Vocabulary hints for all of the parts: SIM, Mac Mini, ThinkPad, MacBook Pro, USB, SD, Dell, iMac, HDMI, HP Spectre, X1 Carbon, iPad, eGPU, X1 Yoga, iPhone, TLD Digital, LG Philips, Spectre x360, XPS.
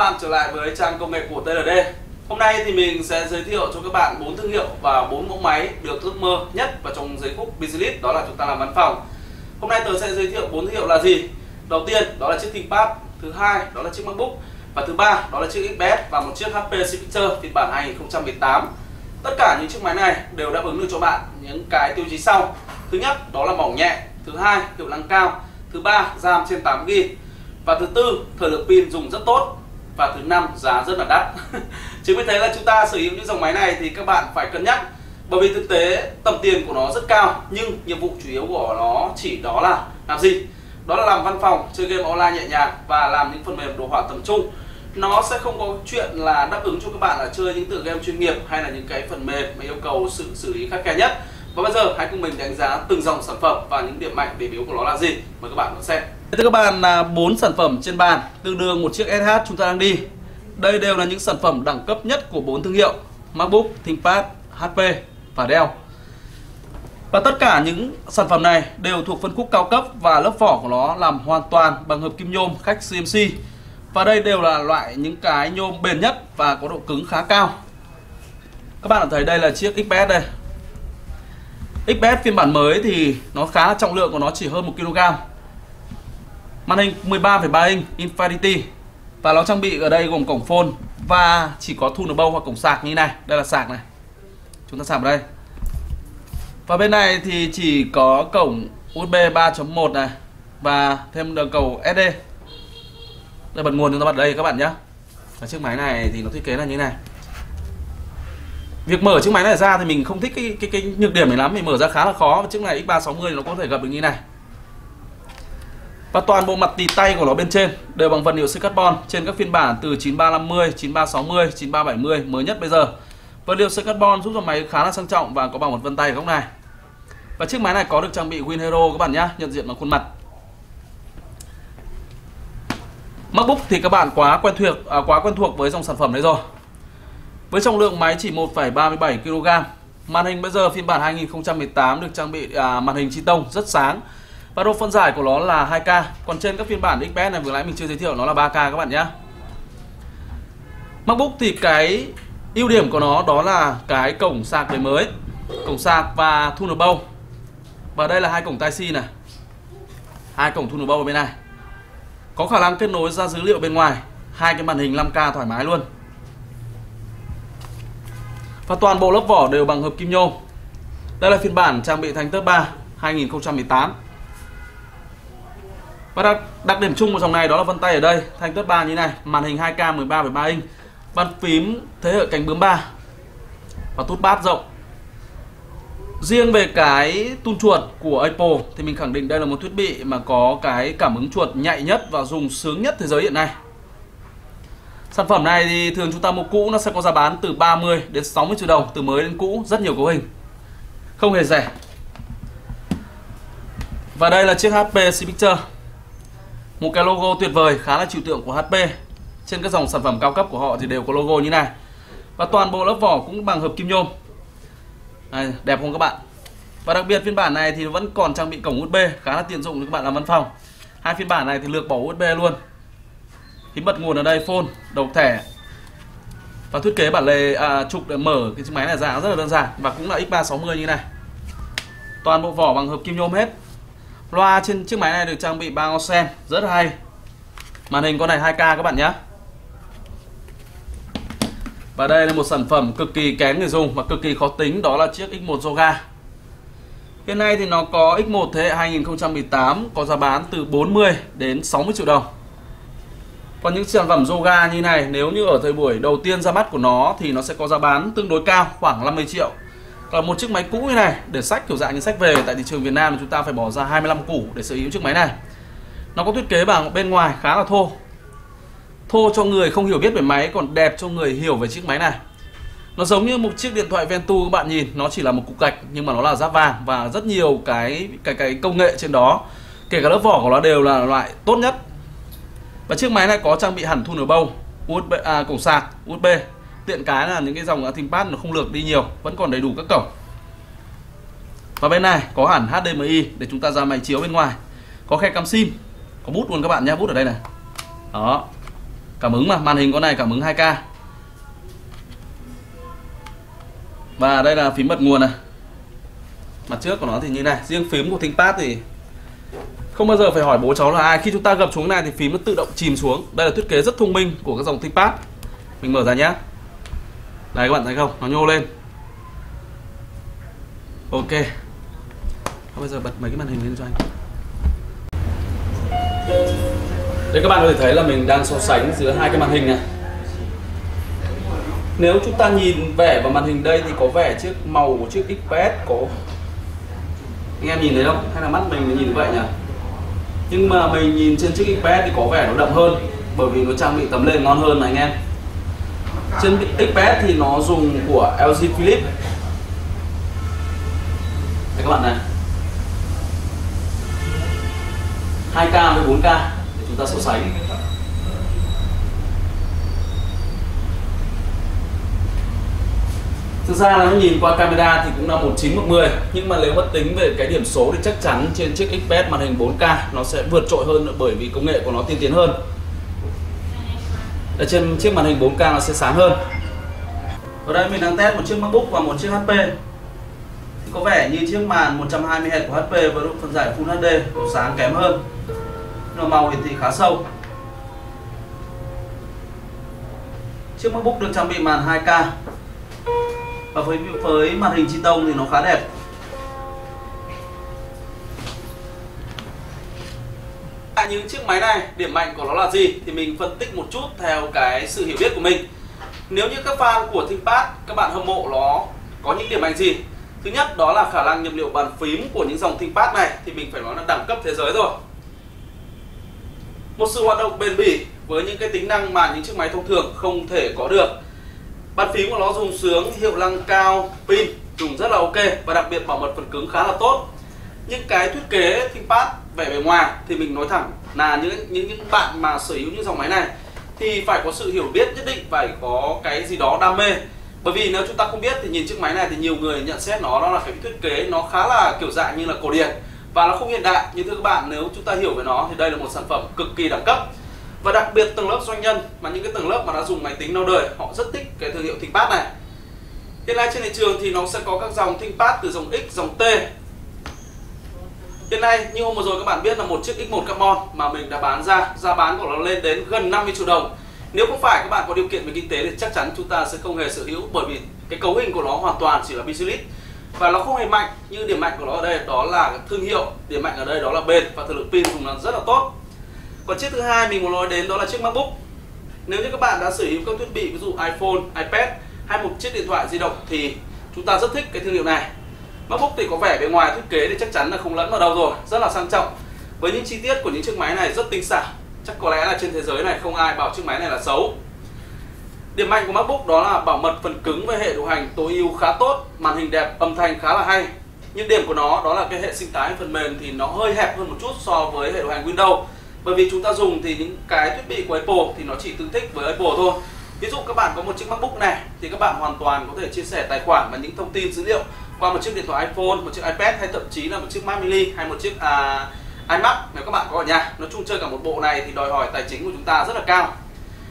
bạn trở lại với trang công nghệ của TLD. Hôm nay thì mình sẽ giới thiệu cho các bạn 4 thương hiệu và 4 mẫu máy được ước mơ nhất vào trong giây phút business list, đó là chúng ta làm văn phòng. Hôm nay tôi sẽ giới thiệu 4 thương hiệu là gì? Đầu tiên đó là chiếc ThinkPad, thứ hai đó là chiếc MacBook và thứ ba đó là chiếc XPS và một chiếc HP Spectre phiên bản 2018. Tất cả những chiếc máy này đều đáp ứng được cho bạn những cái tiêu chí sau. Thứ nhất đó là mỏng nhẹ, thứ hai hiệu năng cao, thứ ba RAM trên 8GB và thứ tư thời lượng pin dùng rất tốt và thứ năm giá rất là đắt. Chính vì thế là chúng ta sở hữu những dòng máy này thì các bạn phải cân nhắc, bởi vì thực tế tầm tiền của nó rất cao nhưng nhiệm vụ chủ yếu của nó chỉ đó là làm gì? Đó là làm văn phòng, chơi game online nhẹ nhàng và làm những phần mềm đồ họa tầm trung. Nó sẽ không có chuyện là đáp ứng cho các bạn là chơi những tựa game chuyên nghiệp hay là những cái phần mềm mà yêu cầu sự xử lý khắt khe nhất. Và bây giờ hãy cùng mình đánh giá từng dòng sản phẩm và những điểm mạnh, điểm yếu của nó là gì. Mời các bạn đón xem. Thưa các bạn, là 4 sản phẩm trên bàn tương đương một chiếc SH chúng ta đang đi. Đây đều là những sản phẩm đẳng cấp nhất của 4 thương hiệu: MacBook, ThinkPad, HP và Dell. Và tất cả những sản phẩm này đều thuộc phân khúc cao cấp và lớp vỏ của nó làm hoàn toàn bằng hợp kim nhôm khách CMC. Và đây đều là loại những cái nhôm bền nhất và có độ cứng khá cao. Các bạn thấy đây là chiếc XPS đây. XPS phiên bản mới thì nó khá là trọng lượng của nó chỉ hơn 1 kg. Màn hình 13,3 inch Infinity. Và nó trang bị ở đây gồm cổng phone và chỉ có tunable hoặc cổng sạc như này. Đây là sạc này. Chúng ta sạc vào đây. Và bên này thì chỉ có cổng USB 3.1 này và thêm đường cầu SD. Đây, bật nguồn chúng ta bật đây các bạn nhé. Và chiếc máy này thì nó thiết kế là như thế này. Việc mở chiếc máy này ra thì mình không thích cái nhược điểm này lắm, mình mở ra khá là khó. Và chiếc này X360 nó có thể gặp được như này. Và toàn bộ mặt tì tay của nó bên trên đều bằng vật liệu sợi carbon trên các phiên bản từ 9350, 9360, 9370 mới nhất bây giờ. Vật liệu sợi carbon giúp cho máy khá là sang trọng và có bằng một vân tay ở góc này. Và chiếc máy này có được trang bị WinHero các bạn nhé, nhận diện bằng khuôn mặt. MacBook thì các bạn quá quen thuộc với dòng sản phẩm này rồi. Với trọng lượng máy chỉ 1,37 kg. Màn hình bây giờ phiên bản 2018 được trang bị màn hình chi tông rất sáng. Và độ phân giải của nó là 2K. Còn trên các phiên bản XPS này vừa nãy mình chưa giới thiệu nó là 3K các bạn nhé. MacBook thì cái ưu điểm của nó đó là cái cổng sạc đời mới, cổng sạc và tunable. Và đây là hai cổng Type-C này, hai cổng tunable ở bên này. Có khả năng kết nối ra dữ liệu bên ngoài. Hai cái màn hình 5K thoải mái luôn. Và toàn bộ lớp vỏ đều bằng hợp kim nhôm. Đây là phiên bản trang bị thành tớp 3 2018. Và đặc điểm chung của dòng này đó là vân tay ở đây, thanh tớp 3 như này, màn hình 2K 13,3 inch, bàn phím thế hệ cánh bướm 3 và tút bát rộng. Riêng về cái tung chuột của Apple thì mình khẳng định đây là một thiết bị mà có cái cảm ứng chuột nhạy nhất và dùng sướng nhất thế giới hiện nay. Sản phẩm này thì thường chúng ta mua cũ nó sẽ có giá bán từ 30 đến 60 triệu đồng, từ mới đến cũ, rất nhiều cấu hình, không hề rẻ. Và đây là chiếc HP Spectre, một cái logo tuyệt vời khá là trừu tượng của HP. Trên các dòng sản phẩm cao cấp của họ thì đều có logo như này. Và toàn bộ lớp vỏ cũng bằng hợp kim nhôm. Đây, đẹp không các bạn? Và đặc biệt phiên bản này thì vẫn còn trang bị cổng USB, khá là tiện dụng cho các bạn làm văn phòng. Hai phiên bản này thì lược bỏ USB luôn. Phím bật nguồn ở đây, phone, đầu thẻ. Và thiết kế bản lề trục để mở cái chiếc máy này ra rất là đơn giản. Và cũng là X360 như thế này. Toàn bộ vỏ bằng hợp kim nhôm hết. Loa trên chiếc máy này được trang bị 3 onsen, rất là hay. Màn hình con này 2K các bạn nhé. Và đây là một sản phẩm cực kỳ kén người dùng và cực kỳ khó tính, đó là chiếc X1 Yoga. Hiện nay thì nó có X1 thế hệ 2018 có giá bán từ 40 đến 60 triệu đồng. Còn những sản phẩm Yoga như này nếu như ở thời buổi đầu tiên ra mắt của nó thì nó sẽ có giá bán tương đối cao, khoảng 50 triệu. Còn một chiếc máy cũ như này để xách kiểu dạng như xách về tại thị trường Việt Nam thì chúng ta phải bỏ ra 25 củ để sở hữu chiếc máy này. Nó có thiết kế bằng bên ngoài khá là thô. Thô cho người không hiểu biết về máy, còn đẹp cho người hiểu về chiếc máy này. Nó giống như một chiếc điện thoại Ventu các bạn nhìn, nó chỉ là một cục gạch nhưng mà nó là giáp vàng và rất nhiều cái công nghệ trên đó. Kể cả lớp vỏ của nó đều là loại tốt nhất. Và chiếc máy này có trang bị hẳn tunable, USB, cổng sạc, USB. Tiện cái là những cái dòng ThinkPad nó không lược đi nhiều, vẫn còn đầy đủ các cổng. Và bên này có hẳn HDMI để chúng ta ra máy chiếu bên ngoài. Có khe cắm SIM, có bút luôn các bạn nhé, bút ở đây này. Đó. cảm ứng mà, màn hình con này cảm ứng 2K. Và đây là phím bật nguồn này. Mặt trước của nó thì như này. Riêng phím của ThinkPad thì không bao giờ phải hỏi bố cháu là ai. Khi chúng ta gập xuống này thì phím nó tự động chìm xuống. Đây là thiết kế rất thông minh của các dòng ThinkPad. Mình mở ra nhé. Đấy các bạn thấy không, nó nhô lên. Ok. Bây giờ bật mấy cái màn hình lên cho anh. Đây các bạn có thể thấy là mình đang so sánh giữa hai cái màn hình này. Nếu chúng ta nhìn vẻ vào màn hình đây thì có vẻ chiếc màu của chiếc XPS có, anh em nhìn thấy không? Hay là mắt mình nhìn vậy nhỉ? Nhưng mà mình nhìn trên chiếc XPS thì có vẻ nó đậm hơn, bởi vì nó trang bị tấm nền ngon hơn này anh em. Trên XPS thì nó dùng của LG Philips. Đây các bạn này, 2K với 4K để chúng ta so sánh. Thực ra là nó nhìn qua camera thì cũng là 19/10, nhưng mà nếu mà tính về cái điểm số thì chắc chắn trên chiếc XPS màn hình 4K nó sẽ vượt trội hơn nữa, bởi vì công nghệ của nó tiên tiến hơn. Ở trên chiếc màn hình 4K nó sẽ sáng hơn. Ở đây mình đang test một chiếc MacBook và một chiếc HP. Thì có vẻ như chiếc màn 120 Hz của HP với độ phân giải Full HD độ sáng kém hơn. Nhưng mà màu hiển thị khá sâu. Chiếc MacBook được trang bị màn 2K. Và với màn hình chi tông thì nó khá đẹp. Những chiếc máy này, điểm mạnh của nó là gì thì mình phân tích một chút theo cái sự hiểu biết của mình. Nếu như các fan của ThinkPad, các bạn hâm mộ nó có những điểm mạnh gì? Thứ nhất đó là khả năng nhập liệu bàn phím của những dòng ThinkPad này thì mình phải nói là đẳng cấp thế giới rồi. Một sự hoạt động bền bỉ với những cái tính năng mà những chiếc máy thông thường không thể có được. Bàn phím của nó dùng sướng, hiệu năng cao, pin dùng rất là ok, và đặc biệt bảo mật phần cứng khá là tốt. Những cái thiết kế ThinkPad vẻ bề ngoài thì mình nói thẳng là những bạn mà sở hữu những dòng máy này thì phải có sự hiểu biết nhất định, phải có cái gì đó đam mê. Bởi vì nếu chúng ta không biết thì nhìn chiếc máy này thì nhiều người nhận xét nó là cái thiết kế nó khá là kiểu dạng như là cổ điển và nó không hiện đại. Nhưng thưa các bạn, nếu chúng ta hiểu về nó thì đây là một sản phẩm cực kỳ đẳng cấp. Và đặc biệt tầng lớp doanh nhân mà những cái tầng lớp mà đã dùng máy tính lâu đời, họ rất thích cái thương hiệu ThinkPad này. Hiện nay trên thị trường thì nó sẽ có các dòng ThinkPad từ dòng X, dòng T. Hiện nay như hôm vừa rồi các bạn biết là một chiếc X1 Carbon mà mình đã bán ra, giá bán của nó lên đến gần 50 triệu đồng. Nếu không phải các bạn có điều kiện về kinh tế thì chắc chắn chúng ta sẽ không hề sở hữu, bởi vì cái cấu hình của nó hoàn toàn chỉ là pixelit và nó không hề mạnh. Như điểm mạnh của nó ở đây đó là thương hiệu, điểm mạnh ở đây đó là bền và thời lượng pin dùng là rất là tốt. Còn chiếc thứ hai mình muốn nói đến đó là chiếc MacBook. Nếu như các bạn đã sở hữu các thiết bị ví dụ iPhone, iPad hay một chiếc điện thoại di động thì chúng ta rất thích cái thương hiệu này. MacBook thì có vẻ bề ngoài thiết kế thì chắc chắn là không lẫn vào đâu rồi, rất là sang trọng. Với những chi tiết của những chiếc máy này rất tinh xảo, chắc có lẽ là trên thế giới này không ai bảo chiếc máy này là xấu. Điểm mạnh của MacBook đó là bảo mật phần cứng với hệ điều hành tối ưu khá tốt, màn hình đẹp, âm thanh khá là hay. Nhược điểm của nó đó là cái hệ sinh thái phần mềm thì nó hơi hẹp hơn một chút so với hệ điều hành Windows. Bởi vì chúng ta dùng thì những cái thiết bị của Apple thì nó chỉ tương thích với Apple thôi. Ví dụ các bạn có một chiếc MacBook này thì các bạn hoàn toàn có thể chia sẻ tài khoản và những thông tin dữ liệu qua một chiếc điện thoại iPhone, một chiếc iPad hay thậm chí là một chiếc Mac Mini hay một chiếc iMac nếu các bạn có ở nhà. Nói chung chơi cả một bộ này thì đòi hỏi tài chính của chúng ta rất là cao.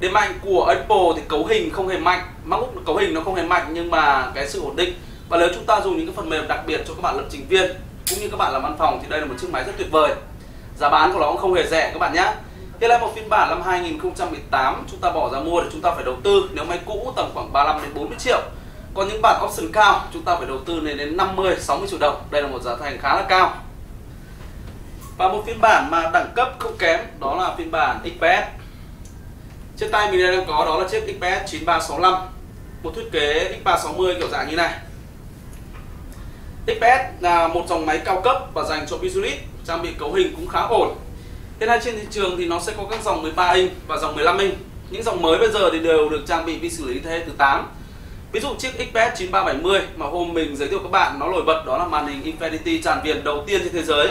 Điểm mạnh của Apple thì cấu hình không hề mạnh, MacBook cấu hình nó không hề mạnh nhưng mà cái sự ổn định. Và nếu chúng ta dùng những cái phần mềm đặc biệt cho các bạn lập trình viên cũng như các bạn làm văn phòng thì đây là một chiếc máy rất tuyệt vời. Giá bán của nó cũng không hề rẻ các bạn nhé. Hiện nay một phiên bản năm 2018 chúng ta bỏ ra mua thì chúng ta phải đầu tư, nếu máy cũ tầm khoảng 35 đến 40 triệu. Còn những bản option cao chúng ta phải đầu tư lên đến 50, 60 triệu đồng. Đây là một giá thành khá là cao. Và một phiên bản mà đẳng cấp không kém đó là phiên bản XPS. Trên tay mình đang có đó là chiếc XPS 9365, một thiết kế X360 kiểu dạng như này. XPS là một dòng máy cao cấp và dành cho business, trang bị cấu hình cũng khá ổn. Hiện nay trên thị trường thì nó sẽ có các dòng 13 inch và dòng 15 inch. Những dòng mới bây giờ thì đều được trang bị vi xử lý thế hệ thứ 8. Ví dụ chiếc XPS 9370 mà hôm mình giới thiệu các bạn nó nổi bật đó là màn hình Infinity tràn viền đầu tiên trên thế giới.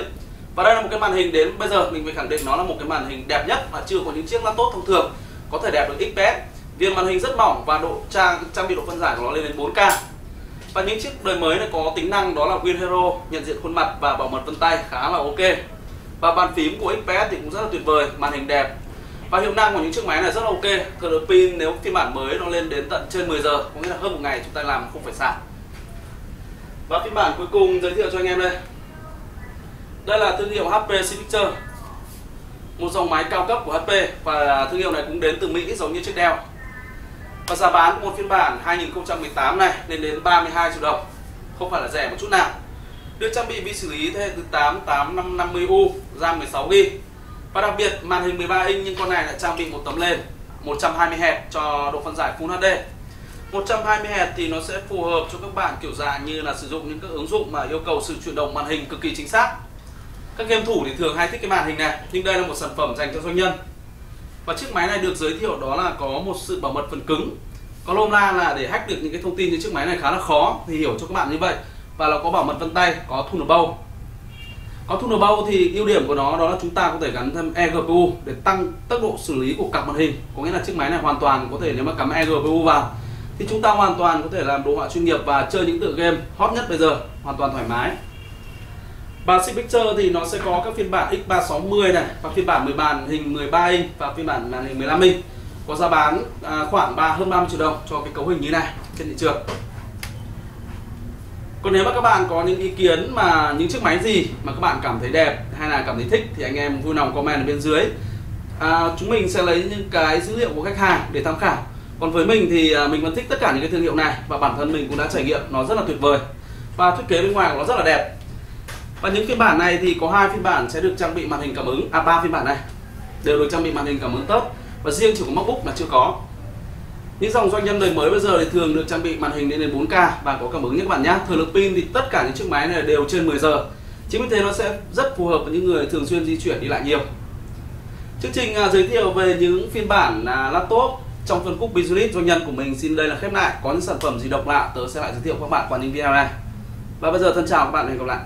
Và đây là một cái màn hình đến bây giờ mình phải khẳng định nó là một cái màn hình đẹp nhất mà chưa có những chiếc laptop thông thường có thể đẹp được XPS. Viền màn hình rất mỏng và độ trang bị độ phân giải của nó lên đến 4K. Và những chiếc đời mới này có tính năng đó là WinHero, nhận diện khuôn mặt và bảo mật vân tay khá là ok. Và bàn phím của XPS thì cũng rất là tuyệt vời, màn hình đẹp. Và hiệu năng của những chiếc máy này rất là ok. Thời lượng pin nếu phiên bản mới nó lên đến tận trên 10 giờ, có nghĩa là hơn một ngày chúng ta làm không phải sạc. Và phiên bản cuối cùng giới thiệu cho anh em đây. Đây là thương hiệu HP Spectre, một dòng máy cao cấp của HP, và thương hiệu này cũng đến từ Mỹ giống như chiếc Dell. Và giá bán của một phiên bản 2018 này lên đến 32 triệu đồng, không phải là rẻ một chút nào. Được trang bị vi xử lý thế hệ thứ 8 8550U, RAM 16GB. Và đặc biệt màn hình 13 inch nhưng con này lại trang bị một tấm nền 120Hz cho độ phân giải Full HD. 120Hz thì nó sẽ phù hợp cho các bạn kiểu dạng như là sử dụng những các ứng dụng mà yêu cầu sự chuyển động màn hình cực kỳ chính xác. Các game thủ thì thường hay thích cái màn hình này, nhưng đây là một sản phẩm dành cho doanh nhân. Và chiếc máy này được giới thiệu đó là có một sự bảo mật phần cứng. Có lôm la là để hack được những cái thông tin trên chiếc máy này khá là khó, thì hiểu cho các bạn như vậy. Và nó có bảo mật vân tay, có Thunderbolt. Có Thunderbolt thì ưu điểm của nó đó là chúng ta có thể gắn thêm eGPU để tăng tốc độ xử lý của cặp màn hình. Có nghĩa là chiếc máy này hoàn toàn có thể, nếu mà cắm eGPU vào thì chúng ta hoàn toàn có thể làm đồ họa chuyên nghiệp và chơi những tựa game hot nhất bây giờ hoàn toàn thoải mái. Và Spectre thì nó sẽ có các phiên bản X360 này, và phiên bản màn hình 13 inch và phiên bản màn hình 15 inch. Có giá bán khoảng hơn 30 triệu đồng cho cái cấu hình như này trên thị trường. Còn nếu mà các bạn có những ý kiến mà những chiếc máy gì mà các bạn cảm thấy đẹp hay là cảm thấy thích thì anh em vui lòng comment ở bên dưới. Chúng mình sẽ lấy những cái dữ liệu của khách hàng để tham khảo. Còn với mình thì mình vẫn thích tất cả những cái thương hiệu này, và bản thân mình cũng đã trải nghiệm nó rất là tuyệt vời. Và thiết kế bên ngoài của nó rất là đẹp. Và những phiên bản này thì có hai phiên bản sẽ được trang bị màn hình cảm ứng, ba phiên bản này đều được trang bị màn hình cảm ứng touch, và riêng chỉ có MacBook là chưa có. Những dòng doanh nhân đời mới bây giờ thì thường được trang bị màn hình lên đến 4K và có cảm ứng nhé các bạn nhé. Thời lượng pin thì tất cả những chiếc máy này đều trên 10 giờ. Chính vì thế nó sẽ rất phù hợp với những người thường xuyên di chuyển đi lại nhiều. Chương trình giới thiệu về những phiên bản laptop trong phân khúc business doanh nhân của mình xin đây là khép lại. Có những sản phẩm gì độc lạ tớ sẽ lại giới thiệu các bạn qua những video này. Và bây giờ thân chào các bạn, hẹn gặp lại.